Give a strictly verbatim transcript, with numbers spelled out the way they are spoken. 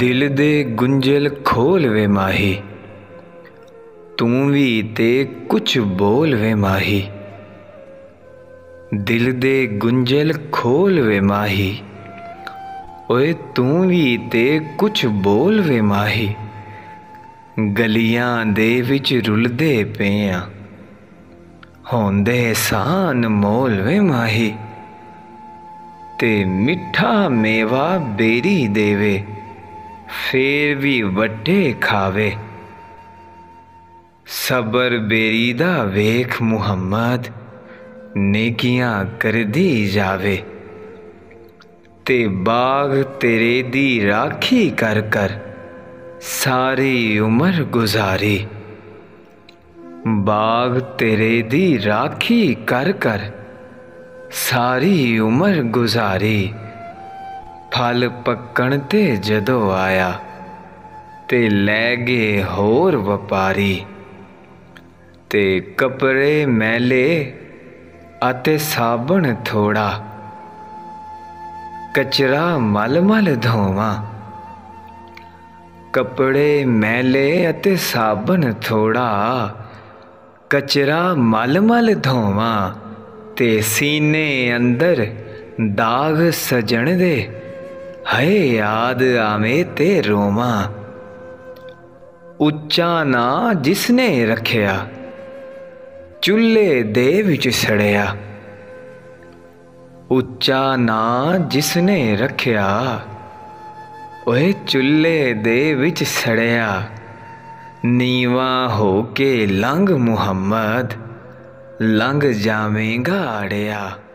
दिल दे गुंजल खोल वे माही, तू भी ते कुछ बोल वे माही। दिल दे गुंजल खोल वे माही, ओए तू भी ते कुछ बोल वे माही। गलियां दे विच रुलदे पेआं, होंदे सान मोल वे माही। ते मिठा मेवा बेरी देवे, फेर भी वड्डे खावे। सबर बेरी दा वेख मुहम्मद, नेकियां कर दी जावे। ते बाग तेरे दी राखी कर कर, सारी उम्र गुजारी। बाग तेरे दी राखी कर कर, सारी उम्र गुजारी। फल पक्कण ते जदों आया, ते लै गए होर वपारी। ते कपड़े मैले अते साबण थोड़ा, कचरा मल मल धोवां। कपड़े मैले अते साबण थोड़ा, कचरा मल मल धोवां। ते सीने अंदर दाग सजन दे, है याद आवे ते रोमा। उच्चा ना जिसने रखया, चुल्ले दे विच सड़या। उच्चा ना जिसने रखया, ओए चुल्ले दे विच सड़या। नीवा हो के लंघ मुहम्मद, लंघ जावेंगा आड़िया।